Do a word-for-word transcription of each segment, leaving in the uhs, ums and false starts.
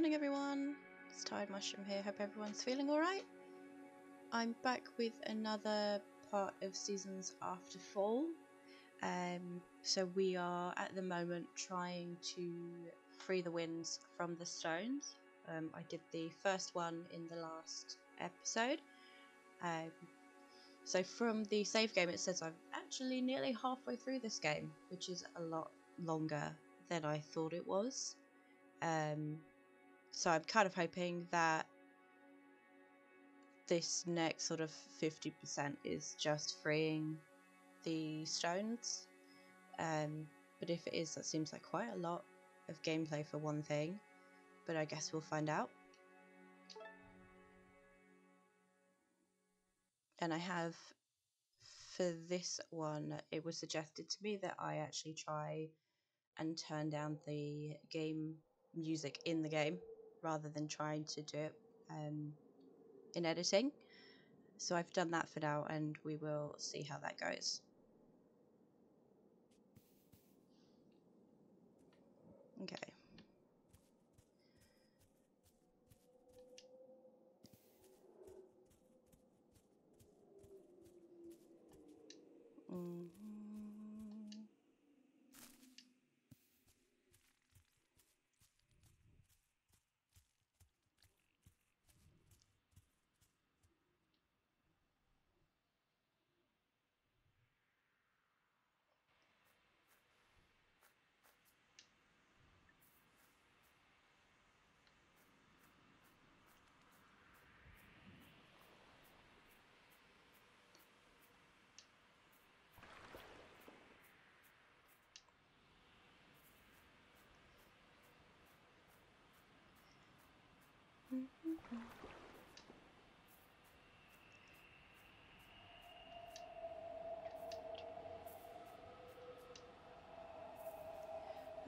Morning everyone, it's Tired Mushroom here, hope everyone's feeling alright. I'm back with another part of Seasons After Fall. Um, so we are at the moment trying to free the winds from the stones. Um, I did the first one in the last episode. Um, so from the save game it says I'm actually nearly halfway through this game, which is a lot longer than I thought it was. Um, so I'm kind of hoping that this next sort of fifty percent is just freeing the stones, um, but if it is, that seems like quite a lot of gameplay for one thing, but I guess we'll find out. And I have, for this one, it was suggested to me that I actually try and turn down the game music in the game rather than trying to do it um, in editing, so I've done that for now and we will see how that goes. Okay. Mm.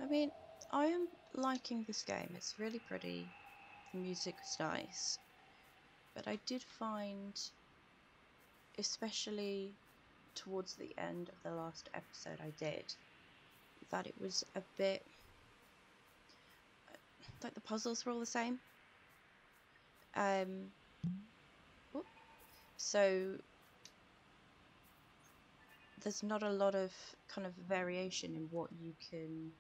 I mean, I am liking this game, it's really pretty, the music was nice, but I did find, especially towards the end of the last episode I did, that it was a bit, like the puzzles were all the same. Um, whoop. So there's not a lot of kind of variation in what you can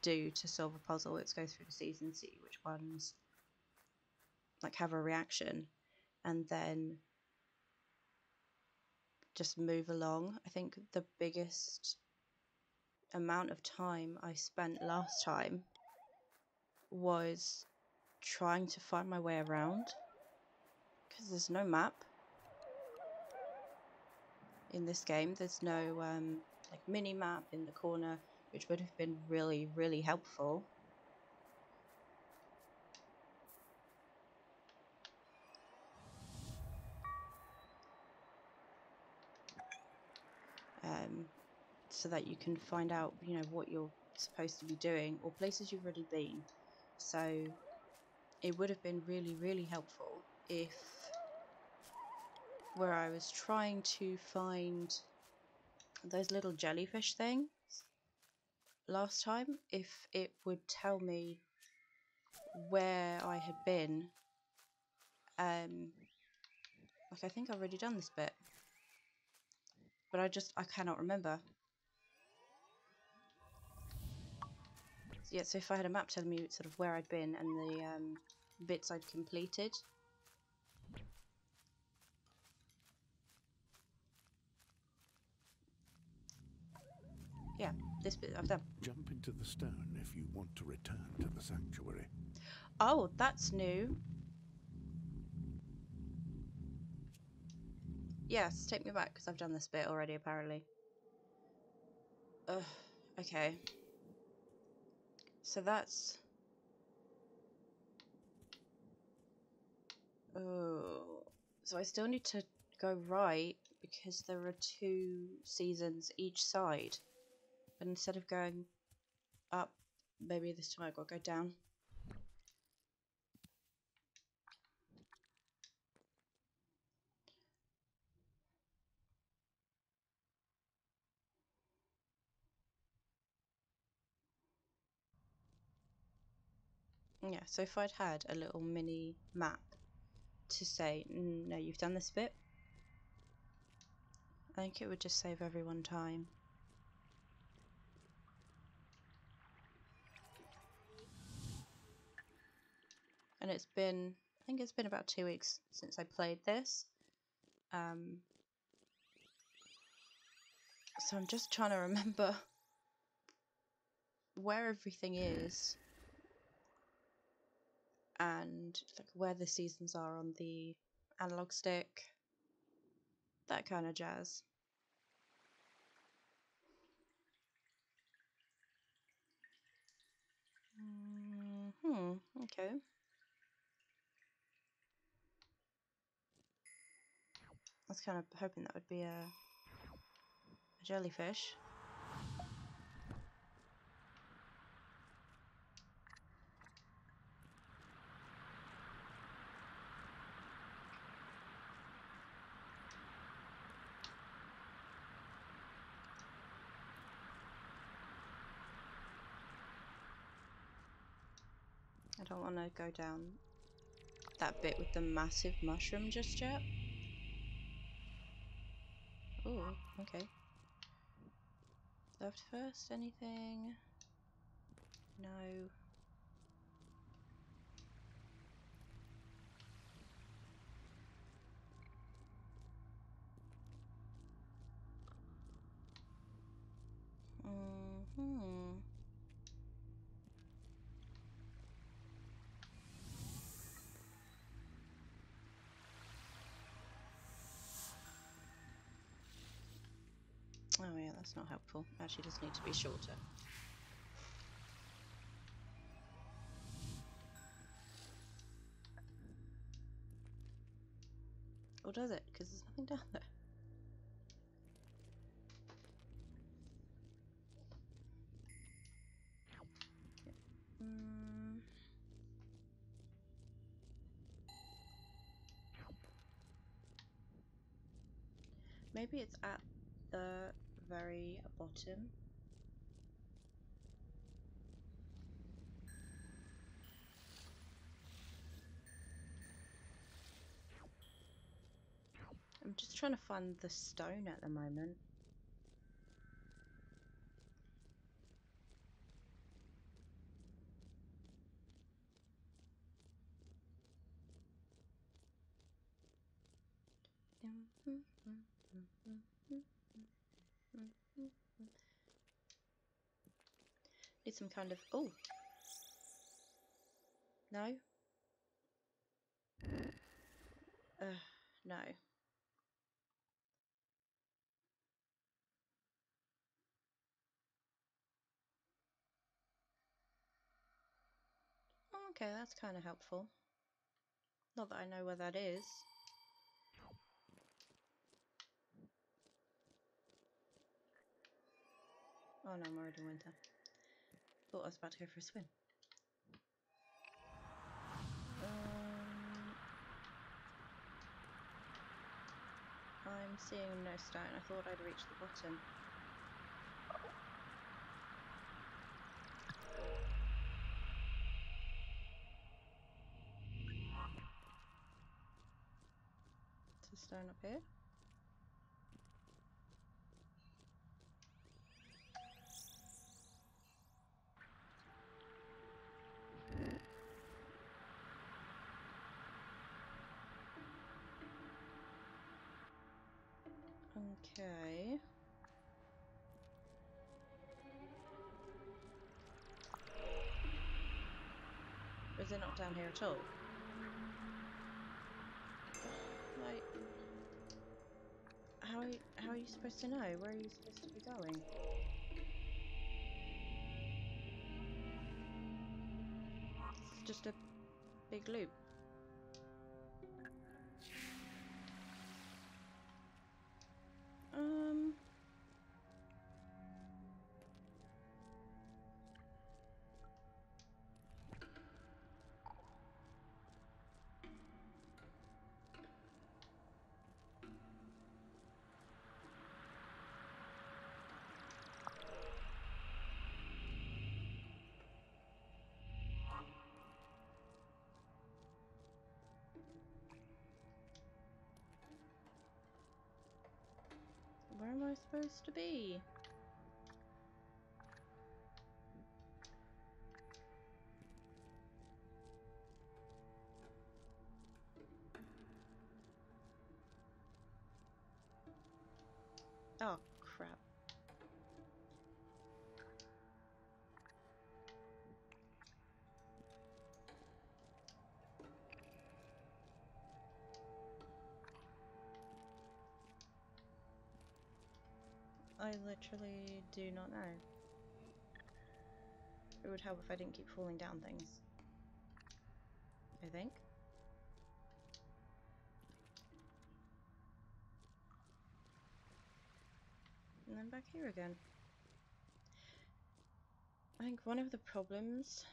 do to solve a puzzle. Let's go through the season, see which ones like have a reaction and then just move along. I think the biggest amount of time I spent last time was trying to find my way around because there's no map in this game. There's no um, like mini map in the corner, which would have been really really helpful. Um, so that you can find out, you know, what you're supposed to be doing or places you've already been. So it would have been really, really helpful if, where I was trying to find those little jellyfish things last time, if it would tell me where I had been. Um, like, I think I've already done this bit, but I just, I cannot remember. Yeah, so if I had a map telling me sort of where I'd been and the um, bits I'd completed. Yeah, this bit I've done. Jump into the stone if you want to return to the sanctuary. Oh, that's new. Yes, take me back because I've done this bit already apparently. Ugh, okay. So that's, oh, so I still need to go right because there are two seasons each side, but instead of going up, maybe this time I've got to go down. Yeah, so if I'd had a little mini map to say, no, you've done this bit, I think it would just save everyone time. And it's been, I think it's been about two weeks since I played this. Um, so I'm just trying to remember where everything is and like where the seasons are on the analog stick, that kind of jazz. Mm-hmm, okay. I was kind of hoping that would be a, a jellyfish. I don't want to go down that bit with the massive mushroom just yet. Ooh, okay. Left first, anything? No. Mm-hmm. Oh yeah, that's not helpful. Actually, it does need to be shorter. Or does it? Because there's nothing down there. Okay. Mm. Maybe it's at the very bottom. I'm just trying to find the stone at the moment. Need some kind of, oh no, uh, no. Okay, that's kind of helpful. Not that I know where that is. Oh no, I'm already in winter. Thought I was about to go for a swim. Um, I'm seeing no stone. I thought I'd reached the bottom. There's a stone up here. Okay. Is it not down here at all? Like, how are you, how are you supposed to know? Where are you supposed to be going? It's just a big loop. Um. am I supposed to be? Oh, crap. I literally do not know. It would help if I didn't keep falling down things, I think. And then back here again. I think one of the problems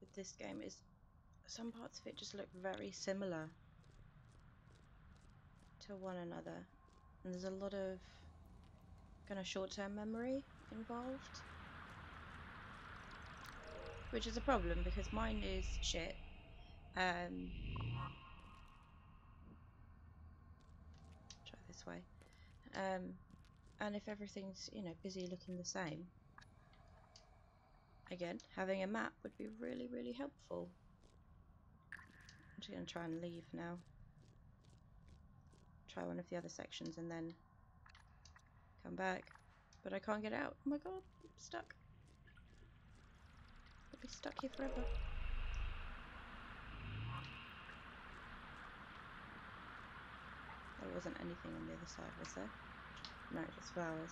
with this game is some parts of it just look very similar to one another. And there's a lot of kind of short-term memory involved. Which is a problem because mine is shit. Um, try this way. Um, And if everything's, you know, busy looking the same, again, having a map would be really, really helpful. I'm just going to try and leave now. Try one of the other sections and then come back. But I can't get out. Oh my god, I'm stuck. I'll be stuck here forever. There wasn't anything on the other side, was there? No, just flowers.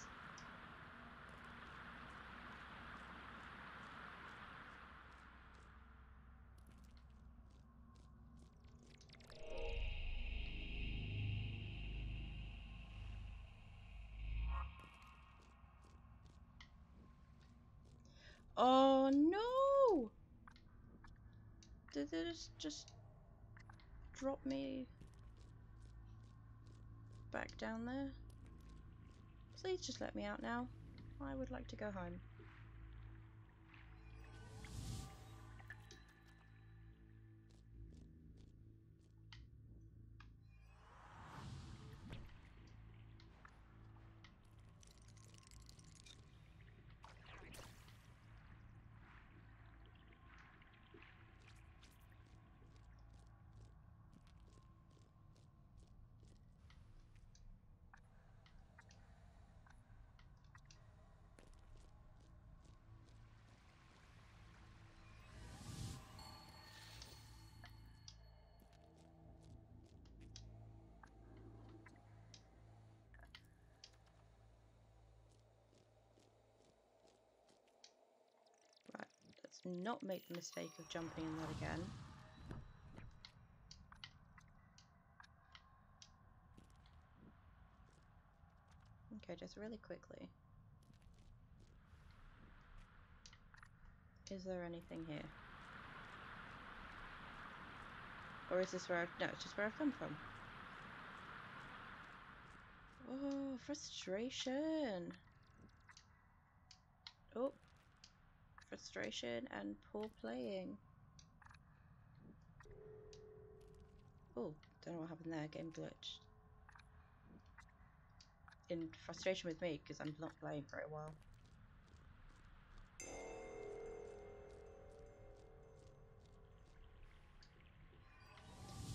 Oh no! Did they just, just drop me back down there? Please just let me out now. I would like to go home. Let's not make the mistake of jumping in that again. Okay, just really quickly. Is there anything here? Or is this where I've... No, it's just where I've come from. Oh, frustration! Oh. Frustration and poor playing. Oh, don't know what happened there. Game glitched. In frustration with me because I'm not playing for a while.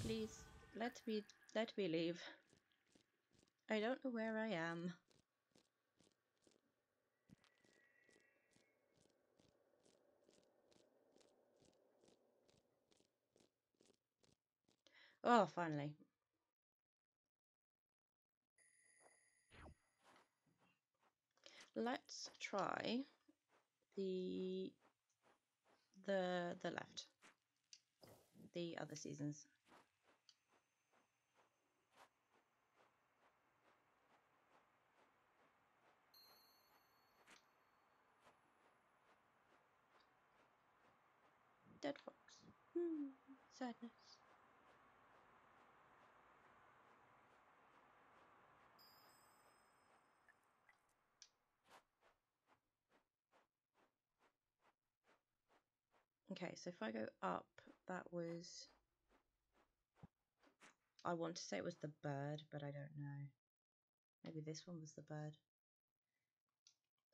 Please let me let me leave. I don't know where I am. Oh, finally. Let's try the the the left. The other seasons. Dead fox. Hmm, sadness. Okay, so if I go up, that was... I want to say it was the bird, but I don't know. Maybe this one was the bird.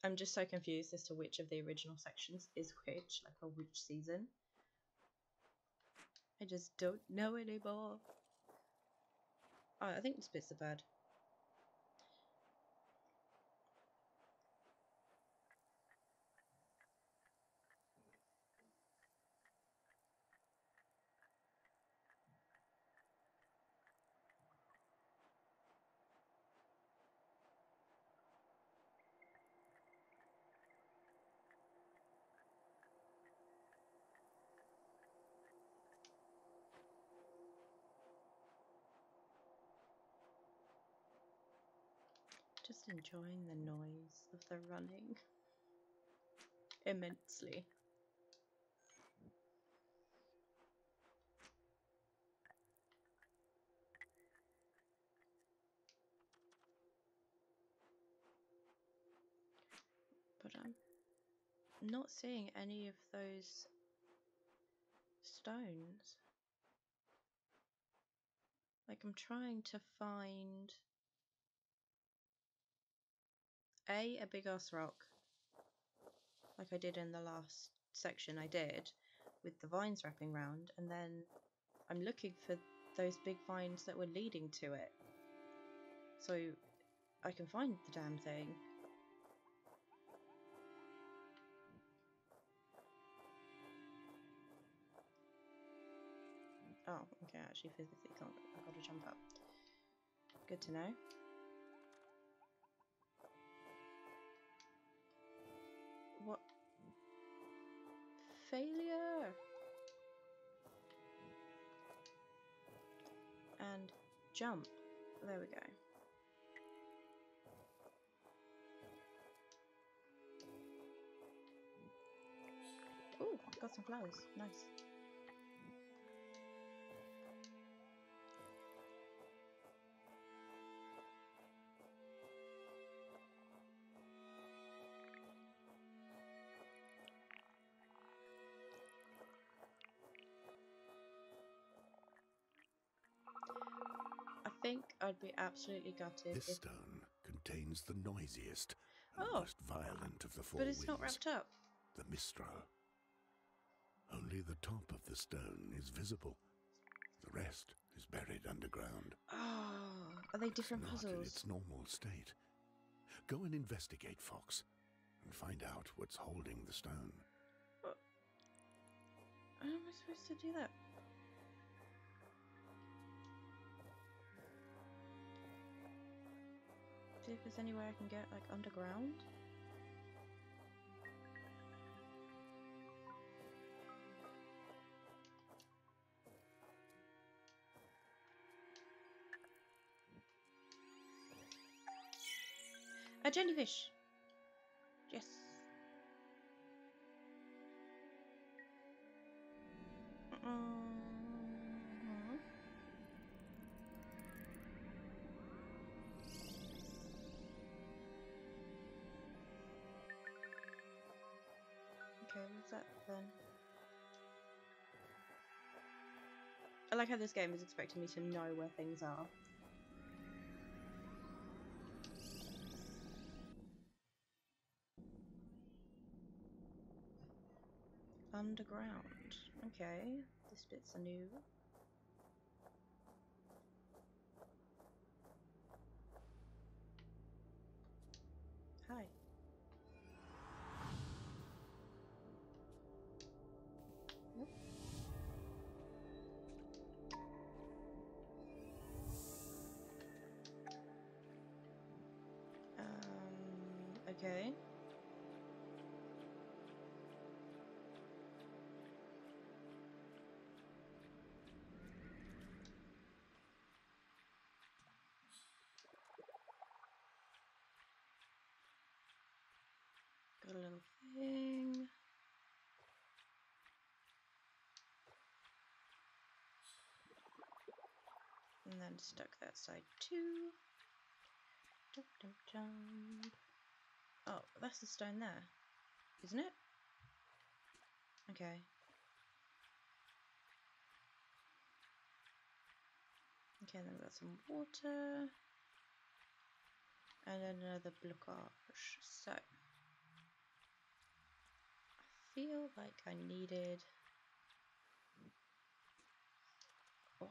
I'm just so confused as to which of the original sections is which, like, or which season. I just don't know anymore. Oh, I think these bits are bad. Just enjoying the noise of the running immensely. But I'm not seeing any of those stones. Like, I'm trying to find A, a big ass rock, like I did in the last section I did, with the vines wrapping round, and then I'm looking for those big vines that were leading to it, so I can find the damn thing. Oh, okay, I actually physically can't, I've got to jump up. Good to know. What? Failure! And jump. There we go. Ooh, I've got some flowers. Nice. I think I'd be absolutely gutted. This stone contains the noisiest and oh, most violent of the four winds. But it's not wrapped up. The Mistral. Only the top of the stone is visible. The rest is buried underground. Oh, are they different it's puzzles? Not in its normal state. Go and investigate, Fox, and find out what's holding the stone. What? How am I supposed to do that? See if there's any way I can get, like, underground. A jellyfish! Yes! That then. I like how this game is expecting me to know where things are. Underground. Okay, this bit's a new. Hi. Okay. Got a little thing. And then stuck that side too. Dum dum dum. Oh, that's the stone there, isn't it? Okay. Okay, then we've got some water. And another blockage. So, feel like I needed... Oh,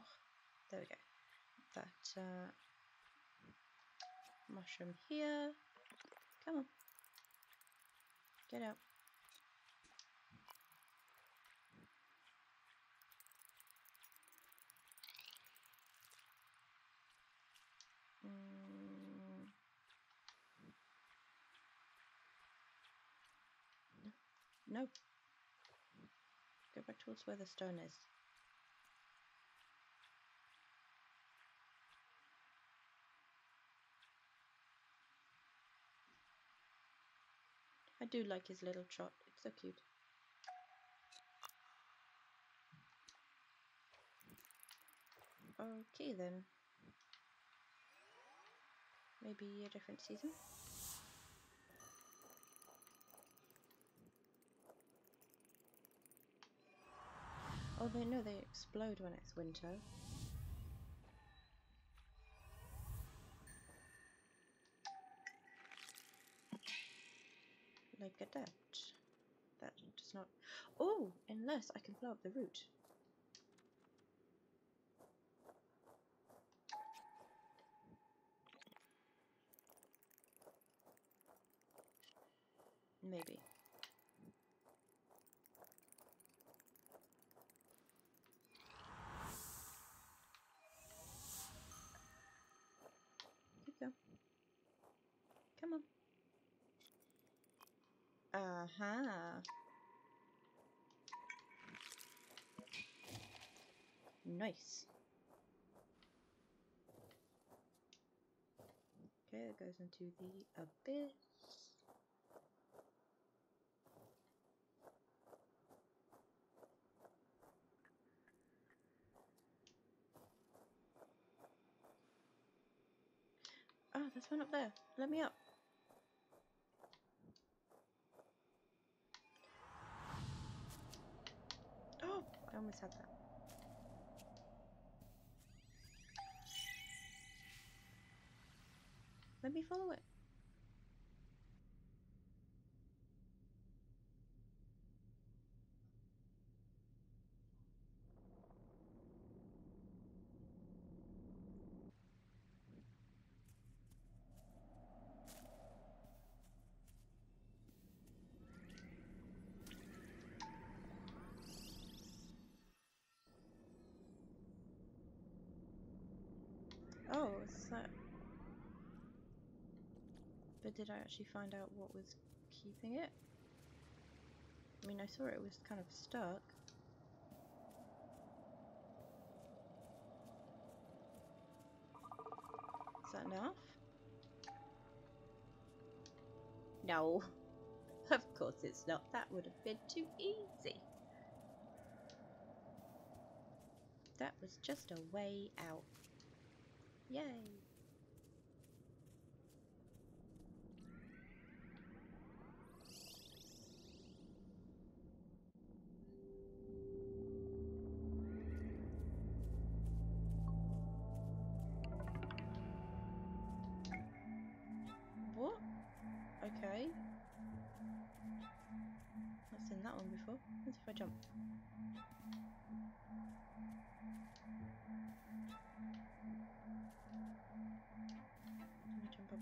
there we go. That uh, mushroom here. Come on. Get out. Mm. No. No. Go back towards where the stone is. I do like his little trot, it's so cute. Okay then. Maybe a different season? Oh, they no, they explode when it's winter. Like at that. That does not. Oh, unless I can blow up the root. Maybe. Keep going. Come on. Aha. Nice. Okay, that goes into the abyss. Oh, there's one up there. Let me up. I almost had that. Let me follow it. Oh, so... But did I actually find out what was keeping it? I mean, I saw it was kind of stuck. Is that enough? No. Of course it's not. That would have been too easy. That was just a way out. Yay! What? Okay. I've seen that one before. Let's see if I jump.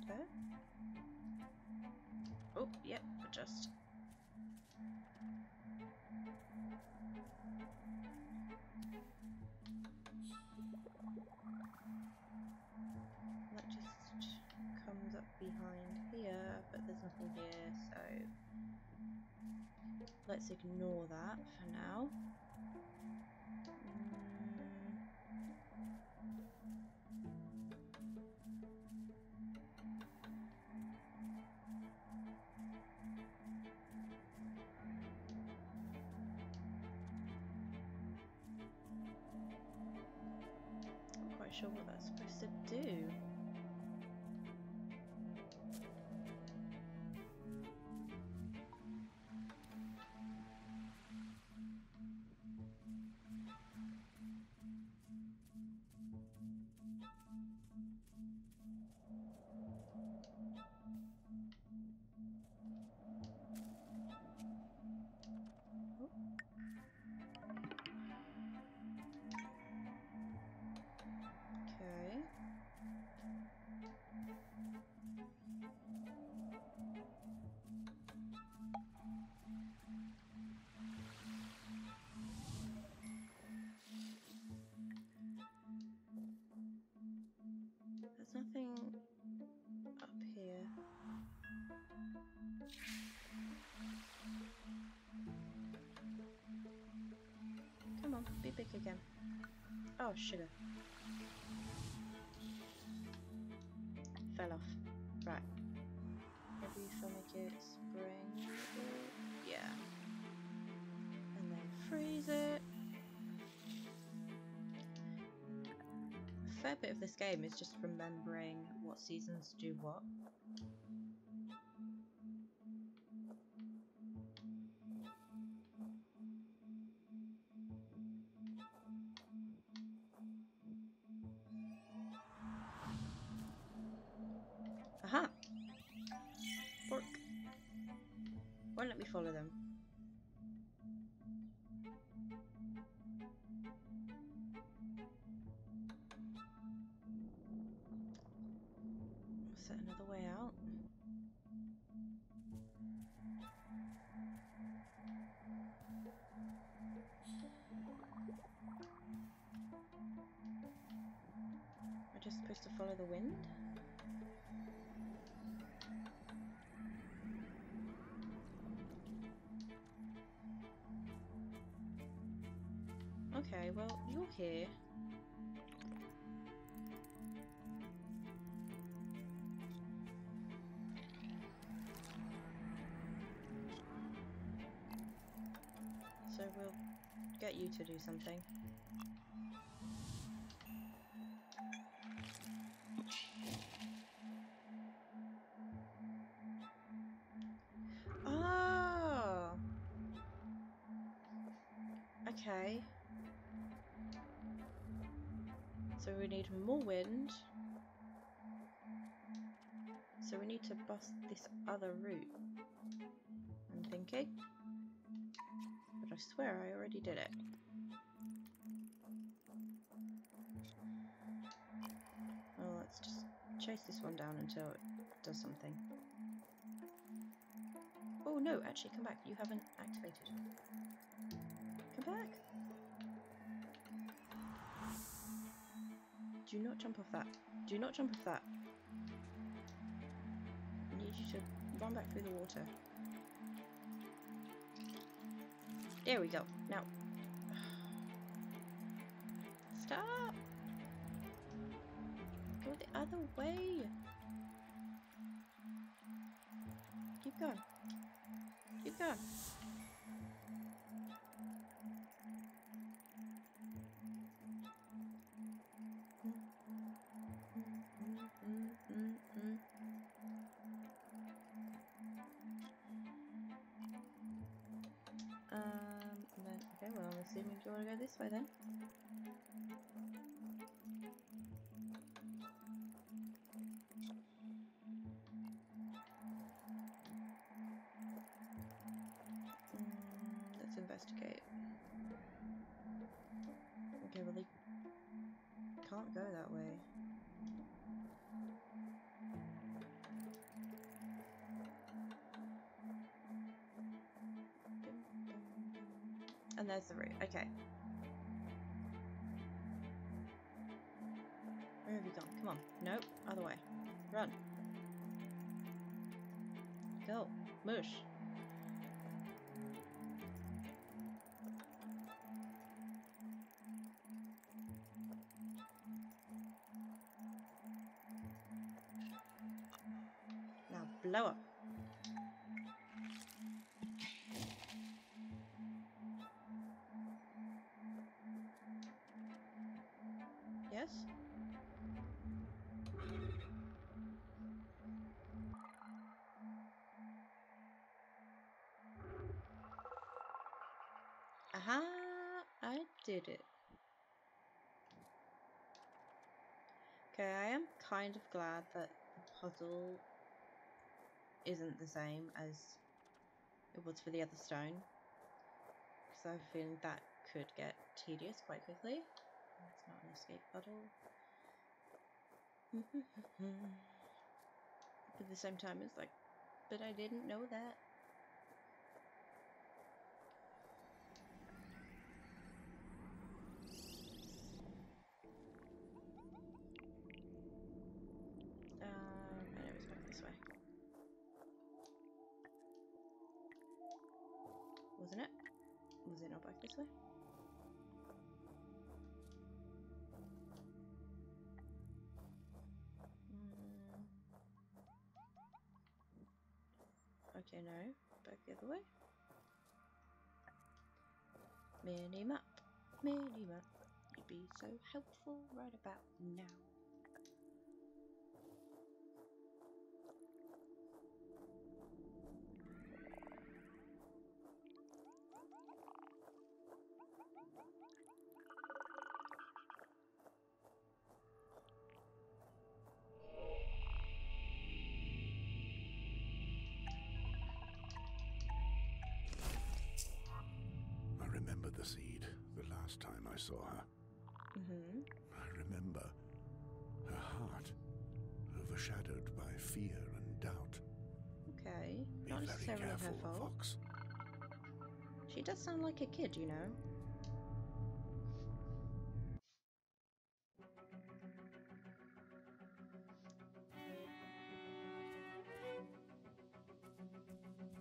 There. Oh, yep, adjust. That just comes up behind here, but there's nothing here, so let's ignore that for now. Sure what that's supposed to do. nothing up here. Come on, be big again. Oh, sugar. Fell off. Right. Maybe if I make it spring. Yeah. And then freeze it. A fair bit of this game is just remembering what seasons do what. Aha! Fork. Won't let me follow them. Is that another way out? Am I just supposed to follow the wind? Okay, well, you're here. So we'll get you to do something. Oh! Okay. So we need more wind. So we need to bust this other route, I'm thinking. But I swear I already did it. Well, let's just chase this one down until it does something. Oh no, actually come back, you haven't activated. Come back! Do not jump off that. Do not jump off that. I need you to run back through the water. There we go. Now. Stop! Go the other way! Keep going. Keep going. Do you want to go this way then? Mm, let's investigate. Okay, well they can't go that way. And there's the route, okay. Where have you gone? Come on. Nope, other way. Run. Go. Moosh. Now blow up. Yes? Aha! I did it. Okay, I am kind of glad that the puzzle isn't the same as it was for the other stone, because I have a feeling that could get tedious quite quickly. It's not an escape puddle. But at the same time, it's like, but I didn't know that. this way. Wasn't it? Was it not back this way? Mm. Okay, no. Back the other way. Mini-map. Mini-map. You'd be so helpful right about now. The seed, the last time I saw her. Mm-hmm. I remember her heart overshadowed by fear and doubt. Okay, be not necessarily careful, her fault. Fox. She does sound like a kid, you know.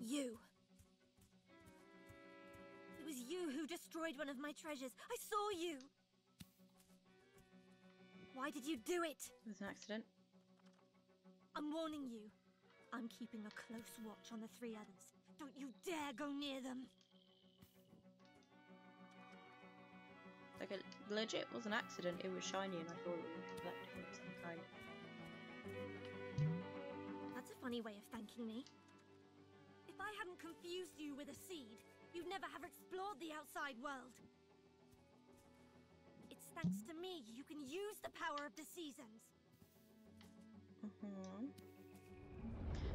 You. It was you who destroyed one of my treasures. I saw you. Why did you do it? It was an accident. I'm warning you. I'm keeping a close watch on the three others. Don't you dare go near them. Like, it legit was an accident. It was shiny and I thought it was reflective of some kind. That's a funny way of thanking me. If I hadn't confused you with a seed, you'd never have explored the outside world. It's thanks to me you can use the power of the seasons. Mm-hmm.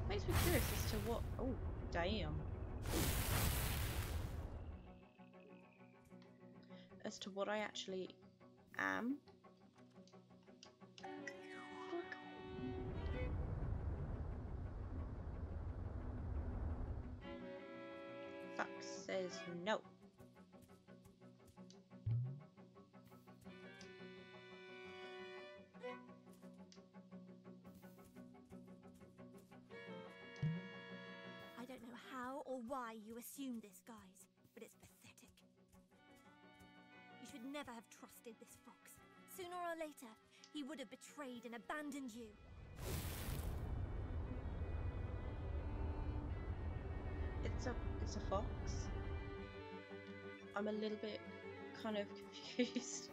Makes me curious as to what... Oh, damn. As to what I actually am. Says no. I don't know how or why you assumed this, guys, but it's pathetic. You should never have trusted this fox. Sooner or later, he would have betrayed and abandoned you. It's a, it's a fox. I'm a little bit kind of confused.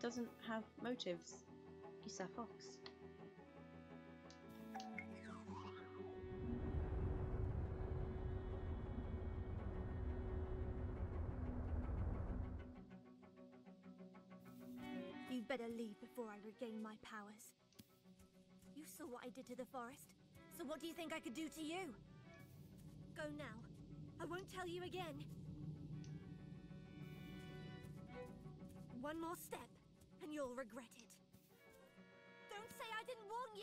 Doesn't have motives. It's a fox. You better leave before I regain my powers. You saw what I did to the forest, so what do you think I could do to you? Go now. I won't tell you again. One more step, and you'll regret it. Don't say I didn't warn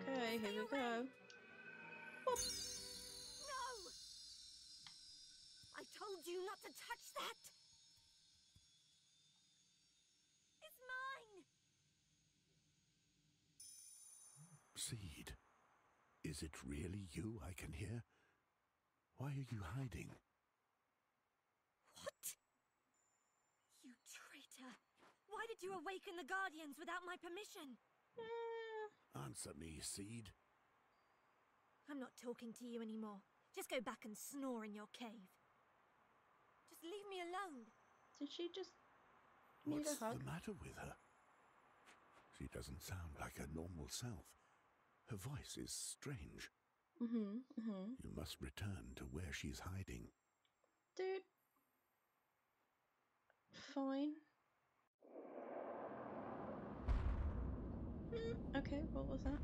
you! Okay, here we go. Whoop. No! I told you not to touch that! Seed. Is it really you I can hear? Why are you hiding? What? You traitor! Why did you awaken the Guardians without my permission? Mm. Answer me, Seed. I'm not talking to you anymore. Just go back and snore in your cave. Just leave me alone. Did she just need a hug? What's the matter with her? She doesn't sound like her normal self. Her voice is strange. Mm-hmm, mm-hmm. You must return to where she's hiding. Dude. Fine. Mm, okay, what was that?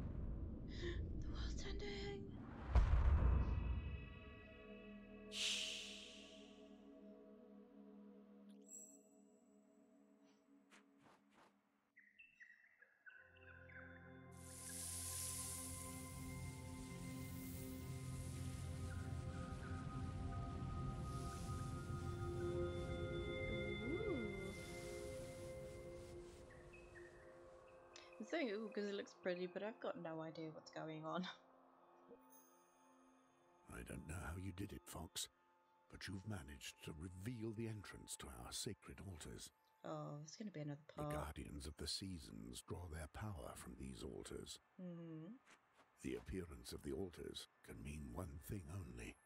The world's ending! Shh. think, ooh, because it looks pretty, but I've got no idea what's going on. I don't know how you did it, Fox, but you've managed to reveal the entrance to our sacred altars. Oh, it's going to be another part. The guardians of the seasons draw their power from these altars. Mm-hmm. The appearance of the altars can mean one thing only.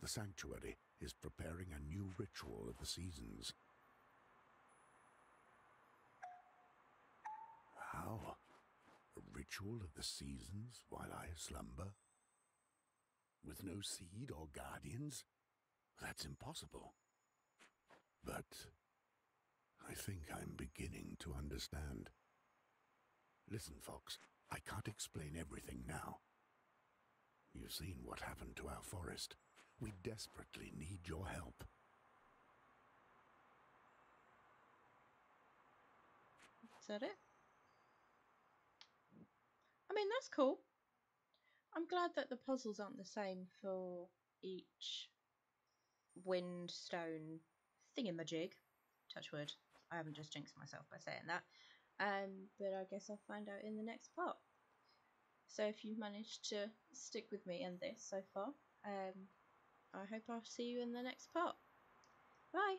The sanctuary is preparing a new ritual of the seasons. How? A ritual of the seasons while I slumber? With no seed or guardians? That's impossible. But I think I'm beginning to understand. Listen, Fox, I can't explain everything now. You've seen what happened to our forest. We desperately need your help. Is that it? I mean, that's cool. I'm glad that the puzzles aren't the same for each wind stone thingamajig. Touch wood. I haven't just jinxed myself by saying that. Um, but I guess I'll find out in the next part. So if you've managed to stick with me in this so far, um, I hope I'll see you in the next part. Bye!